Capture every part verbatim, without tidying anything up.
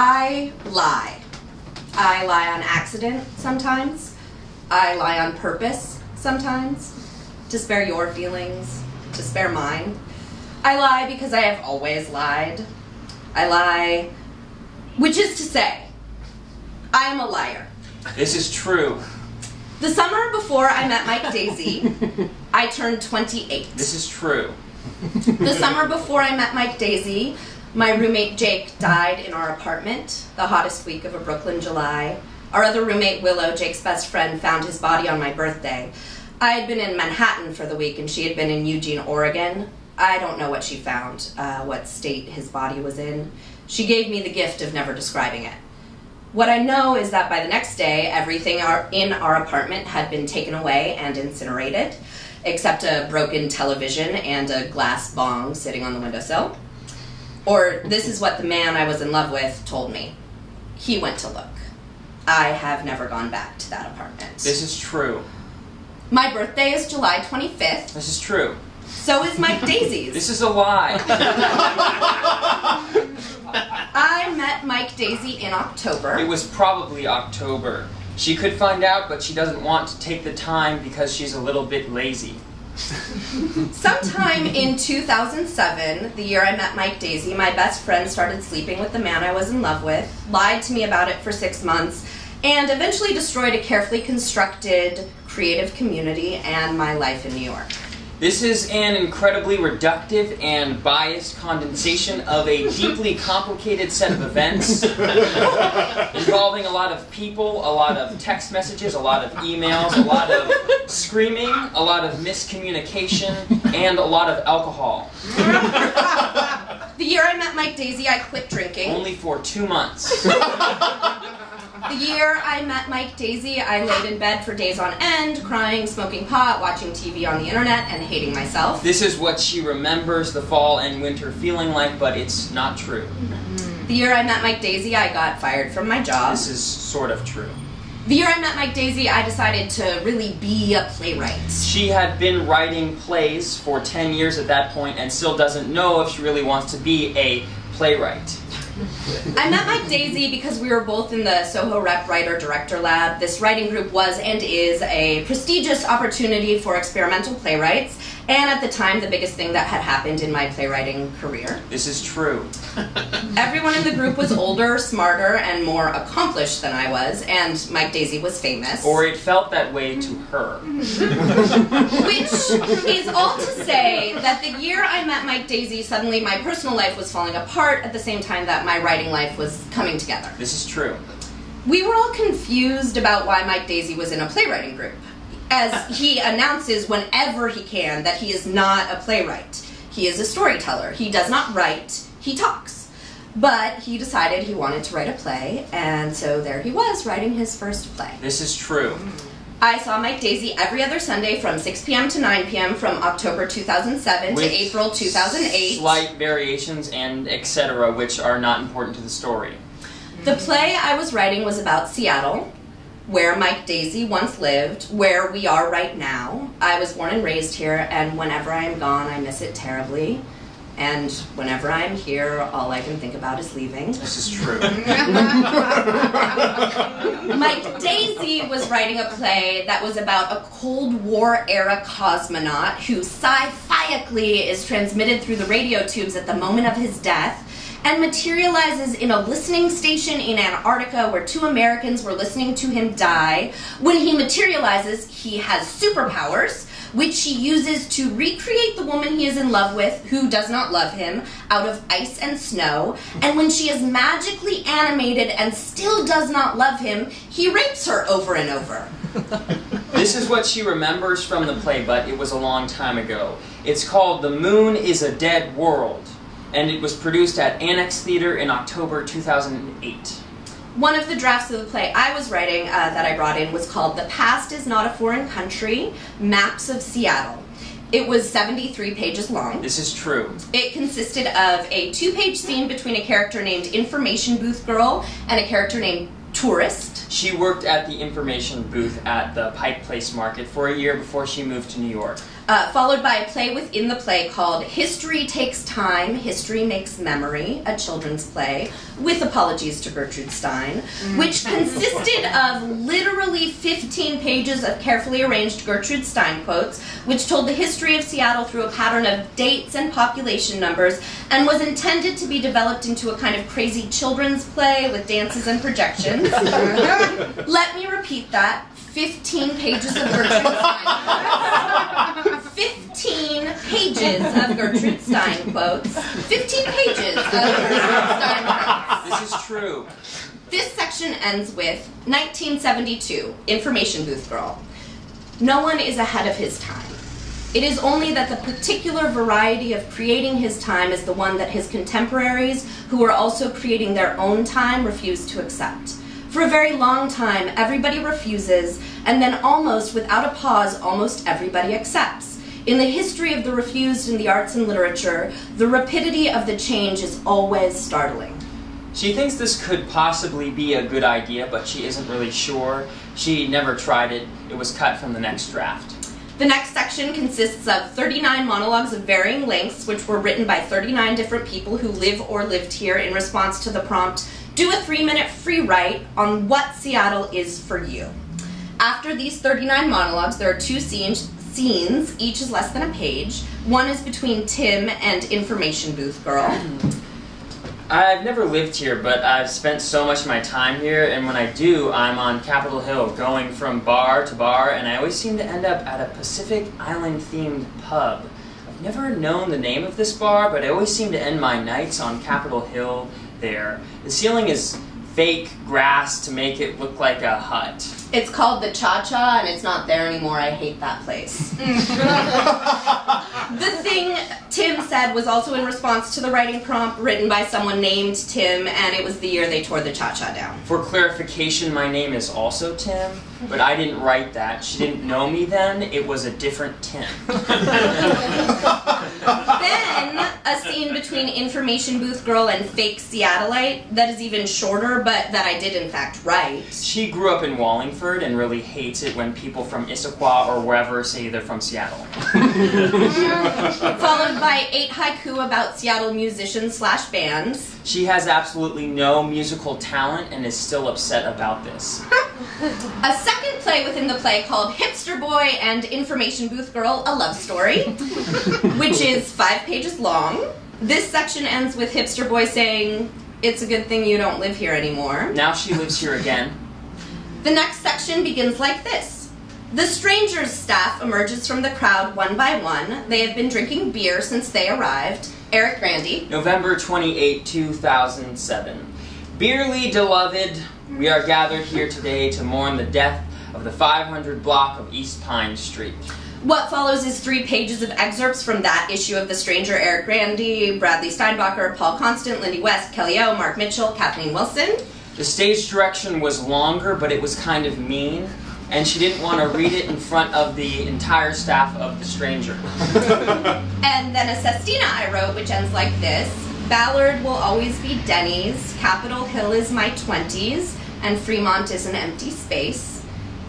I lie. I lie on accident sometimes. I lie on purpose sometimes, to spare your feelings, to spare mine. I lie because I have always lied. I lie, which is to say, I am a liar. This is true. The summer before I met Mike Daisey, I turned twenty-eight. This is true. The summer before I met Mike Daisey, my roommate Jake died in our apartment, the hottest week of a Brooklyn July. Our other roommate Willow, Jake's best friend, found his body on my birthday. I had been in Manhattan for the week and she had been in Eugene, Oregon. I don't know what she found, uh, what state his body was in. She gave me the gift of never describing it. What I know is that by the next day, everything our, in our apartment had been taken away and incinerated, except a broken television and a glass bong sitting on the windowsill. Or this is what the man I was in love with told me. He went to look. I have never gone back to that apartment. This is true. My birthday is July twenty-fifth. This is true. So is Mike Daisey's. This is a lie. I met Mike Daisey in October. It was probably October. She could find out, but she doesn't want to take the time because she's a little bit lazy. Sometime in two thousand seven, the year I met Mike Daisey, my best friend started sleeping with the man I was in love with, lied to me about it for six months, and eventually destroyed a carefully constructed creative community and my life in New York. This is an incredibly reductive and biased condensation of a deeply complicated set of events involving a lot of people, a lot of text messages, a lot of emails, a lot of screaming, a lot of miscommunication, and a lot of alcohol. The year I met Mike Daisey, I quit drinking. Only for two months. The year I met Mike Daisey, I laid in bed for days on end, crying, smoking pot, watching T V on the internet, and hating myself. This is what she remembers the fall and winter feeling like, but it's not true. Mm-hmm. The year I met Mike Daisey, I got fired from my job. This is sort of true. The year I met Mike Daisey, I decided to really be a playwright. She had been writing plays for ten years at that point and still doesn't know if she really wants to be a playwright. I met Mike Daisey because we were both in the Soho Rep Writer Director Lab. This writing group was and is a prestigious opportunity for experimental playwrights, and at the time the biggest thing that had happened in my playwriting career. This is true. Everyone in the group was older, smarter, and more accomplished than I was, and Mike Daisey was famous. Or it felt that way to her. Which is all to say that the year I met Mike Daisey, suddenly my personal life was falling apart at the same time that my writing life was coming together. This is true. We were all confused about why Mike Daisey was in a playwriting group, as he announces whenever he can that he is not a playwright. He is a storyteller. He does not write, he talks. But he decided he wanted to write a play, and so there he was, writing his first play. This is true. I saw Mike Daisey every other Sunday from six p m to nine p m from October two thousand seven with to April two thousand eight. Slight variations and et cetera, which are not important to the story. The play I was writing was about Seattle, where Mike Daisey once lived, where we are right now. I was born and raised here, and whenever I am gone, I miss it terribly. And whenever I'm here, all I can think about is leaving. This is true. Mike Daisey was writing a play that was about a Cold War era cosmonaut who sci-fiically is transmitted through the radio tubes at the moment of his death and materializes in a listening station in Antarctica where two Americans were listening to him die. When he materializes, he has superpowers, which he uses to recreate the woman he is in love with, who does not love him, out of ice and snow. And when she is magically animated and still does not love him, he rapes her over and over. This is what she remembers from the play, but it was a long time ago. It's called The Moon is a Dead World, and it was produced at Annex Theater in October two thousand eight. One of the drafts of the play I was writing uh, that I brought in was called The Past is Not a Foreign Country, Maps of Seattle. It was seventy-three pages long. This is true. It consisted of a two-page scene between a character named Information Booth Girl and a character named Tourist. She worked at the information booth at the Pike Place Market for a year before she moved to New York. uh, followed by a play within the play called History Takes Time, History Makes Memory, a children's play, with apologies to Gertrude Stein, which consisted of literally fifteen pages of carefully arranged Gertrude Stein quotes, which told the history of Seattle through a pattern of dates and population numbers, and was intended to be developed into a kind of crazy children's play with dances and projections. Let me repeat that. fifteen pages of Gertrude Stein. fifteen pages of Gertrude Stein quotes. fifteen pages of Gertrude Stein quotes. This is true. This section ends with nineteen seventy-two, Information Booth Girl. No one is ahead of his time. It is only that the particular variety of creating his time is the one that his contemporaries, who are also creating their own time, refuse to accept. For a very long time, everybody refuses, and then almost without a pause, almost everybody accepts. In the history of the refused in the arts and literature, the rapidity of the change is always startling. She thinks this could possibly be a good idea, but she isn't really sure. She never tried it. It was cut from the next draft. The next section consists of thirty-nine monologues of varying lengths, which were written by thirty-nine different people who live or lived here in response to the prompt, do a three-minute free write on what Seattle is for you. After these thirty-nine monologues, there are two scenes, scenes, each is less than a page. One is between Tim and Information Booth Girl. I've never lived here, but I've spent so much of my time here, and when I do, I'm on Capitol Hill, going from bar to bar, and I always seem to end up at a Pacific Island-themed pub. I've never known the name of this bar, but I always seem to end my nights on Capitol Hill there. The ceiling is fake grass to make it look like a hut. It's called the Cha-Cha, and it's not there anymore. I hate that place. The thing Tim said was also in response to the writing prompt written by someone named Tim, and it was the year they tore the Cha-Cha down. For clarification, my name is also Tim, but I didn't write that. She didn't know me then. It was a different Tim. Then, a scene between Information Booth Girl and Fake Seattleite that is even shorter, but that I did in fact write. She grew up in Wallingford and really hates it when people from Issaquah or wherever say they're from Seattle. Followed by eight haiku about Seattle musicians slash bands. She has absolutely no musical talent and is still upset about this. A second play within the play called Hipster Boy and Information Booth Girl, a Love Story, which is five pages long. This section ends with Hipster Boy saying, "It's a good thing you don't live here anymore." Now she lives here again. The next section begins like this. The Stranger's staff emerges from the crowd one by one. They have been drinking beer since they arrived. Eric Brandy. November twenty-eighth, two thousand seven. Dearly beloved, we are gathered here today to mourn the death of the five hundred block of East Pine Street. What follows is three pages of excerpts from that issue of The Stranger, Eric Brandy, Bradley Steinbacher, Paul Constant, Lindy West, Kelly O., Mark Mitchell, Kathleen Wilson. The stage direction was longer, but it was kind of mean, and she didn't want to read it in front of the entire staff of The Stranger. And then a sestina I wrote, which ends like this. Ballard will always be Denny's, Capitol Hill is my twenties, and Fremont is an empty space.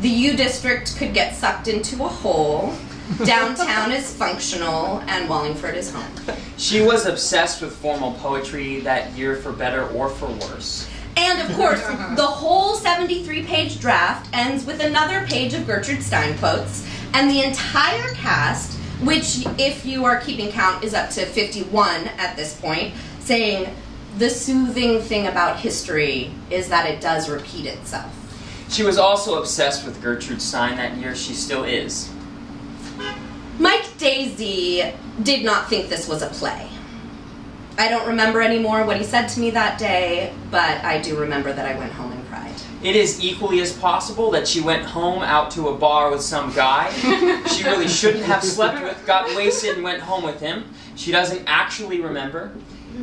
The U District could get sucked into a hole. Downtown is functional, and Wallingford is home. She was obsessed with formal poetry that year, for better or for worse. And, of course, the whole seventy-three page draft ends with another page of Gertrude Stein quotes, and the entire cast, which, if you are keeping count, is up to fifty-one at this point, saying, the soothing thing about history is that it does repeat itself. She was also obsessed with Gertrude Stein that year. She still is. Mike Daisey did not think this was a play. I don't remember anymore what he said to me that day, but I do remember that I went home and cried. It is equally as possible that she went home out to a bar with some guy she really shouldn't have slept with, got wasted and went home with him. She doesn't actually remember.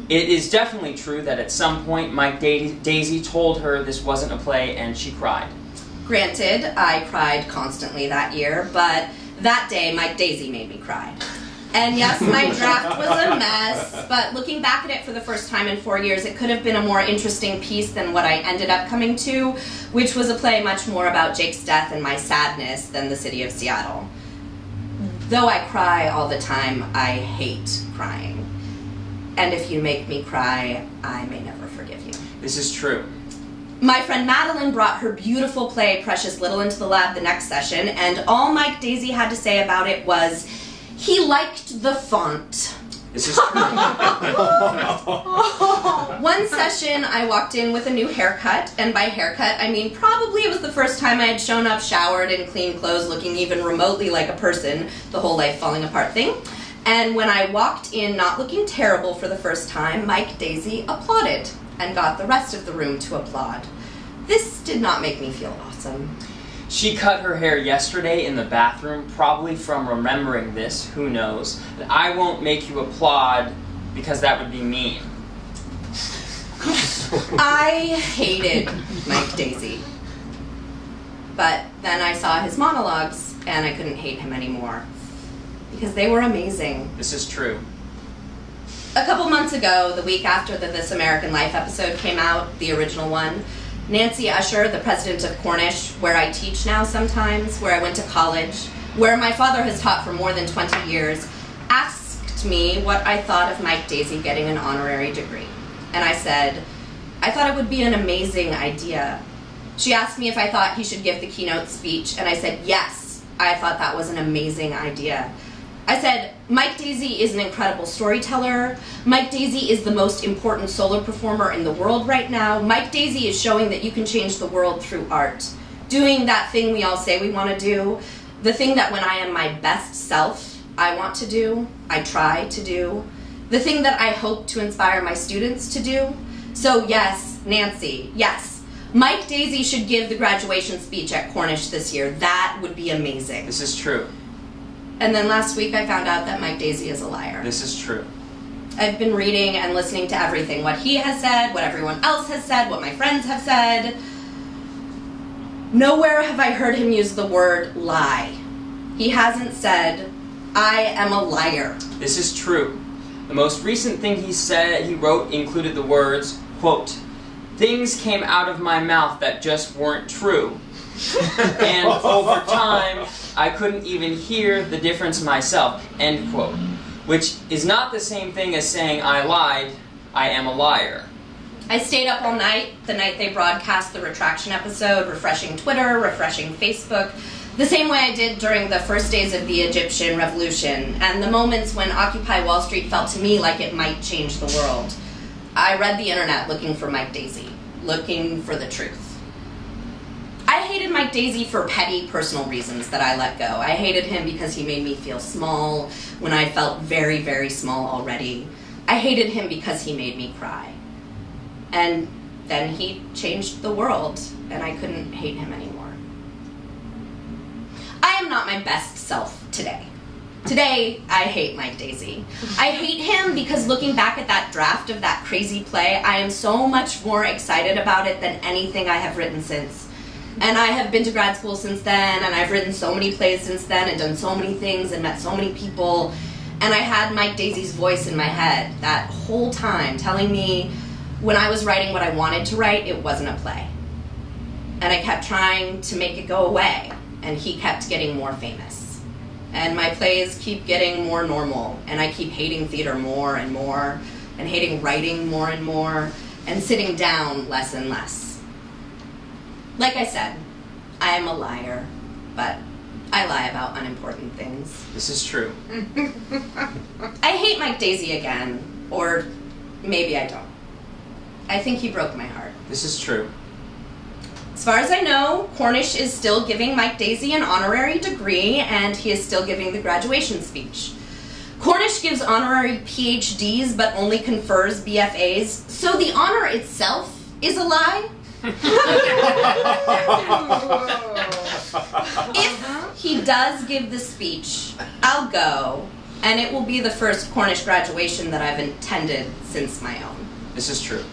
It is definitely true that at some point Mike Daisey told her this wasn't a play and she cried. Granted, I cried constantly that year, but that day Mike Daisey made me cry. And yes, my draft was a mess, but looking back at it for the first time in four years, it could have been a more interesting piece than what I ended up coming to, which was a play much more about Jake's death and my sadness than the city of Seattle. Though I cry all the time, I hate crying. And if you make me cry, I may never forgive you. This is true. My friend Madeline brought her beautiful play, Precious Little, into the lab the next session, and all Mike Daisey had to say about it was, he liked the font. This is true. One session, I walked in with a new haircut, and by haircut, I mean probably it was the first time I had shown up showered in clean clothes, looking even remotely like a person, the whole life falling apart thing. And when I walked in not looking terrible for the first time, Mike Daisey applauded and got the rest of the room to applaud. This did not make me feel awesome. She cut her hair yesterday in the bathroom, probably from remembering this, who knows. But I won't make you applaud because that would be mean. I hated Mike Daisey. But then I saw his monologues and I couldn't hate him anymore, because they were amazing. This is true. A couple months ago, the week after the This American Life episode came out, the original one, Nancy Usher, the president of Cornish, where I teach now sometimes, where I went to college, where my father has taught for more than twenty years, asked me what I thought of Mike Daisey getting an honorary degree. And I said, I thought it would be an amazing idea. She asked me if I thought he should give the keynote speech, and I said, yes, I thought that was an amazing idea. I said, Mike Daisey is an incredible storyteller. Mike Daisey is the most important solo performer in the world right now. Mike Daisey is showing that you can change the world through art. Doing that thing we all say we want to do, the thing that when I am my best self, I want to do, I try to do, the thing that I hope to inspire my students to do. So yes, Nancy, yes, Mike Daisey should give the graduation speech at Cornish this year. That would be amazing. This is true. And then last week I found out that Mike Daisey is a liar. This is true. I've been reading and listening to everything, what he has said, what everyone else has said, what my friends have said. Nowhere have I heard him use the word lie. He hasn't said, I am a liar. This is true. The most recent thing he said, he wrote, included the words, quote, things came out of my mouth that just weren't true. And over time, I couldn't even hear the difference myself, end quote. Which is not the same thing as saying I lied, I am a liar. I stayed up all night, the night they broadcast the retraction episode, refreshing Twitter, refreshing Facebook, the same way I did during the first days of the Egyptian Revolution, and the moments when Occupy Wall Street felt to me like it might change the world. I read the internet looking for Mike Daisey, looking for the truth. I hated Mike Daisey for petty personal reasons that I let go. I hated him because he made me feel small when I felt very, very small already. I hated him because he made me cry. And then he changed the world, and I couldn't hate him anymore. I am not my best self today. Today, I hate Mike Daisey. I hate him because looking back at that draft of that crazy play, I am so much more excited about it than anything I have written since. And I have been to grad school since then, and I've written so many plays since then, and done so many things, and met so many people. And I had Mike Daisey's voice in my head that whole time, telling me when I was writing what I wanted to write, it wasn't a play. And I kept trying to make it go away, and he kept getting more famous. And my plays keep getting more normal, and I keep hating theater more and more, and hating writing more and more, and sitting down less and less. Like I said, I am a liar, but I lie about unimportant things. This is true. I hate Mike Daisey again, or maybe I don't. I think he broke my heart. This is true. As far as I know, Cornish is still giving Mike Daisey an honorary degree, and he is still giving the graduation speech. Cornish gives honorary P H Ds, but only confers B F As, so the honor itself is a lie. If he does give the speech, I'll go, and it will be the first Cornish graduation that I've attended since my own. This is true.